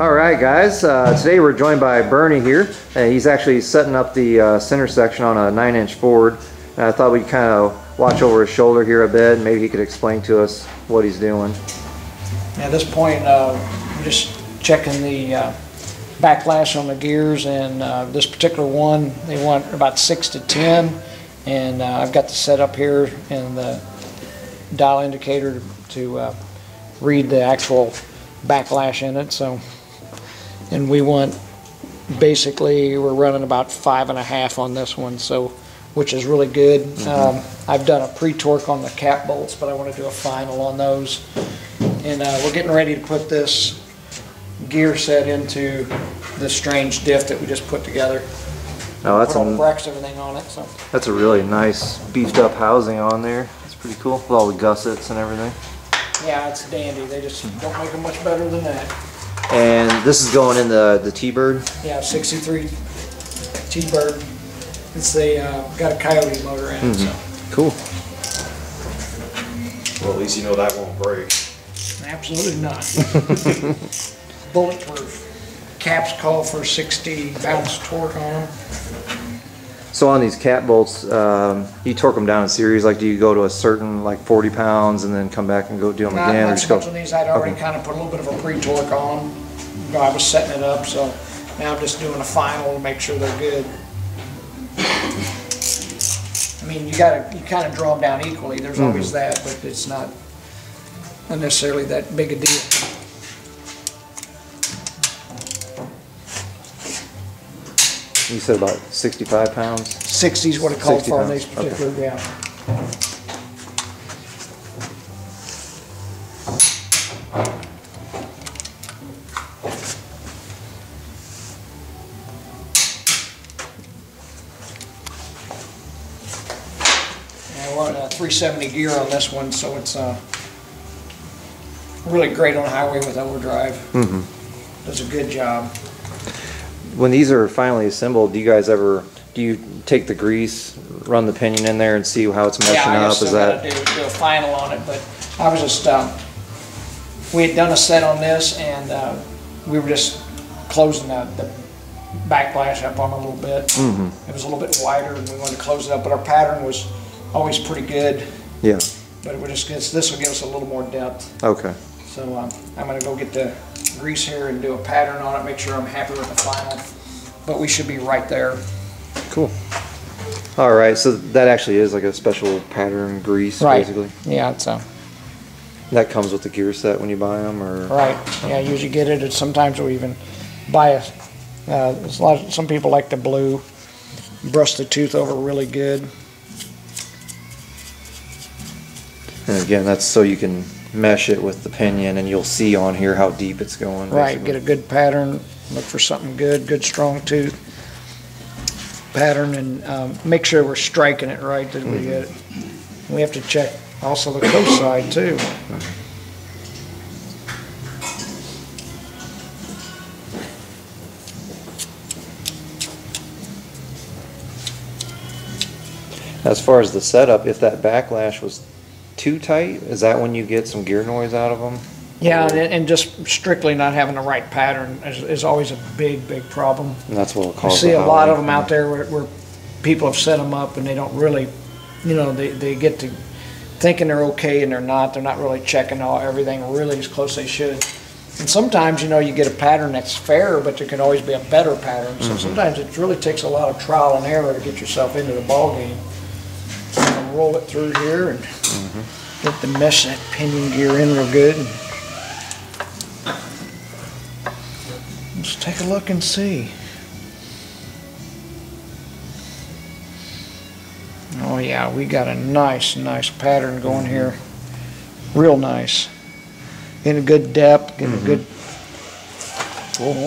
All right, guys, today we're joined by Bernie here. He's actually setting up the center section on a 9-inch Ford. And I thought we'd kind of watch over his shoulder here a bit, and maybe he could explain to us what he's doing. At this point, I'm just checking the backlash on the gears, and this particular one, they want about 6 to 10. And I've got the setup here and the dial indicator to read the actual backlash in it, so. And we want, basically, we're running about 5.5 on this one, so, which is really good. I've done a pre-torque on the cap bolts, but I want to do a final on those. And we're getting ready to put this gear set into the Strange diff that we just put together. No, that's all brackets, everything on it. So that's a really nice beefed-up housing on there. It's pretty cool with all the gussets and everything. Yeah, it's dandy. They just don't make them much better than that. And this is going in the T-Bird? Yeah, 63 T-Bird. It's got a Coyote motor in it. So. Cool. Well, at least you know that won't break. Absolutely not. Bulletproof. Caps call for 60 pounds torque on them. So on these cap bolts, you torque them down in series. Like, do you go to a certain, like, 40 pounds and then come back and go do them again? Not so much on these. I'd already kind of put a little bit of a pre-torque on them. I was setting it up, so now I'm just doing a final to make sure they're good. I mean, you kind of draw them down equally. There's always that, but it's not necessarily that big a deal. You said about 65 pounds? 60 is what it called for on these particular, Now we're on a 370 gear on this one, so it's really great on the highway with overdrive. Does a good job. When these are finally assembled, do you take the grease, run the pinion in there, and see how it's meshing up? Yeah, I guess do a final on it, but I was just, we had done a set on this, and we were just closing the backlash up on a little bit. It was a little bit wider, and we wanted to close it up, but our pattern was always pretty good. Yeah. But we're just, this will give us a little more depth. Okay. So I'm going to go get the grease here and do a pattern on it, make sure I'm happy with the final, but we should be right there. Cool. All right, so that actually is like a special pattern grease, basically. Yeah, so that comes with the gear set when you buy them, or Yeah, you usually get it. Sometimes we even buy a. Some people like the blue. Brush the tooth over really good. And again, that's so you can mesh it with the pinion, and you'll see on here how deep it's going. Right, get a good pattern, look for something good, strong tooth pattern, and make sure we're striking it right that we get it. We have to check also the coast side too. As far as the setup, if that backlash was too tight, is that when you get some gear noise out of them? Yeah, and just strictly not having the right pattern is always a big problem. And that's what it causes. I see a lot of them out there where people have set them up and they don't really, you know, they get to thinking they're okay and they're not. They're not really checking everything really as close as they should. And sometimes, you know, you get a pattern that's fair, but there can always be a better pattern. So sometimes it really takes a lot of trial and error to get yourself into the ball game. So I'll roll it through here and get the mesh that pinion gear in real good. And let's take a look and see. Oh yeah, we got a nice, nice pattern going here. Real nice. In a good depth, in a good,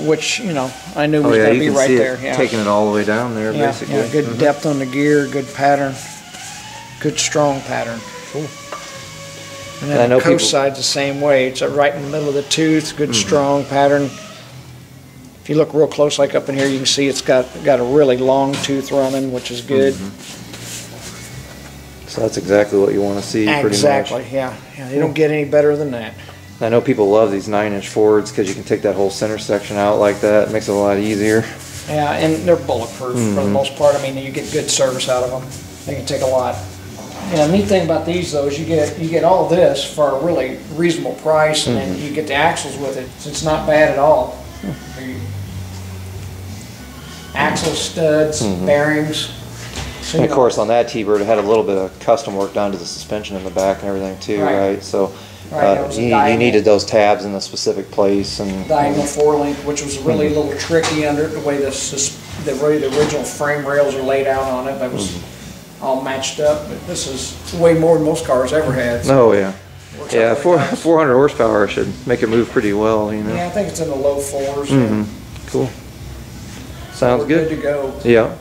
which, you know, I knew was going to be right there. Yeah, taking it all the way down there, basically. Yeah, good depth on the gear, good pattern, good strong pattern. Cool. And then the coast side's the same way. It's right in the middle of the tooth, good strong pattern. If you look real close, like up in here, you can see it's got a really long tooth running, which is good. So that's exactly what you want to see, pretty much. Yeah, you don't get any better than that. I know people love these 9-inch Fords because you can take that whole center section out like that. It makes it a lot easier. Yeah, and they're bulletproof for the most part. I mean, you get good service out of them. They can take a lot. And the neat thing about these, though, is you get all this for a really reasonable price, and then you get the axles with it. So it's not bad at all. Axle studs, bearings. So, and of course, on that T-Bird, it had a little bit of custom work done to the suspension in the back and everything too, right? So you needed those tabs in the specific place, and diagonal four link, which was really a little tricky under the way the original frame rails are laid out on it. That was all matched up, but this is way more than most cars ever had. So yeah, 400 horsepower should make it move pretty well, you know. Yeah, I think it's in the low fours. Cool. Sounds good to go. Yeah.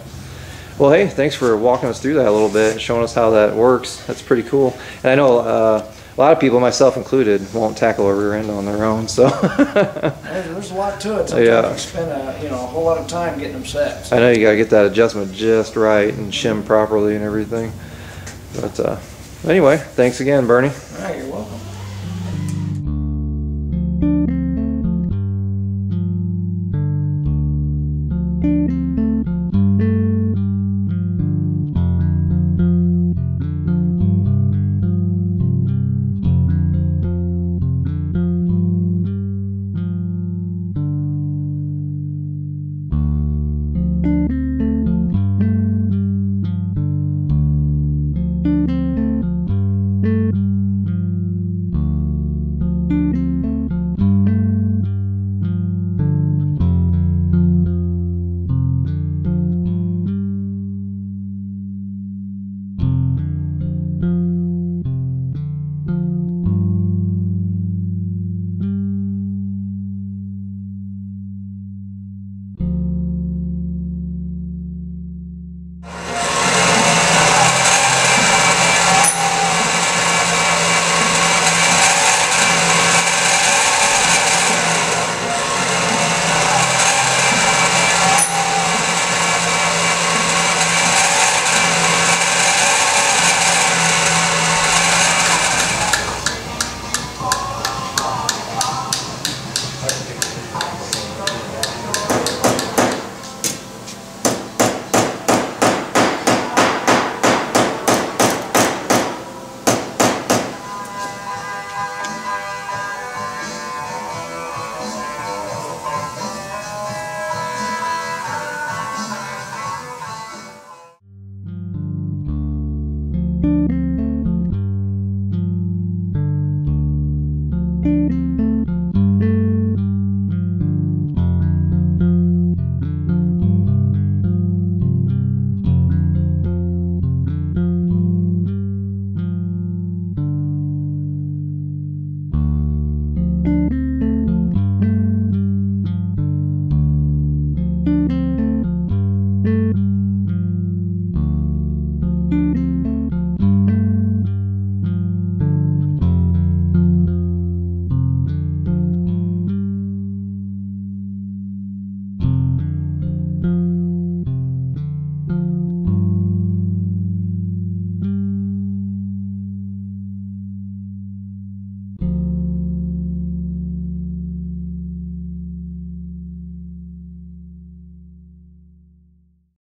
Well, hey, thanks for walking us through that a little bit and showing us how that works. That's pretty cool. And I know a lot of people, myself included, won't tackle a rear end on their own. So there's a lot to it. Sometimes you spend a whole lot of time getting them set. So I know you got to get that adjustment just right and shim properly and everything. But anyway, thanks again, Bernie. All right, you're welcome.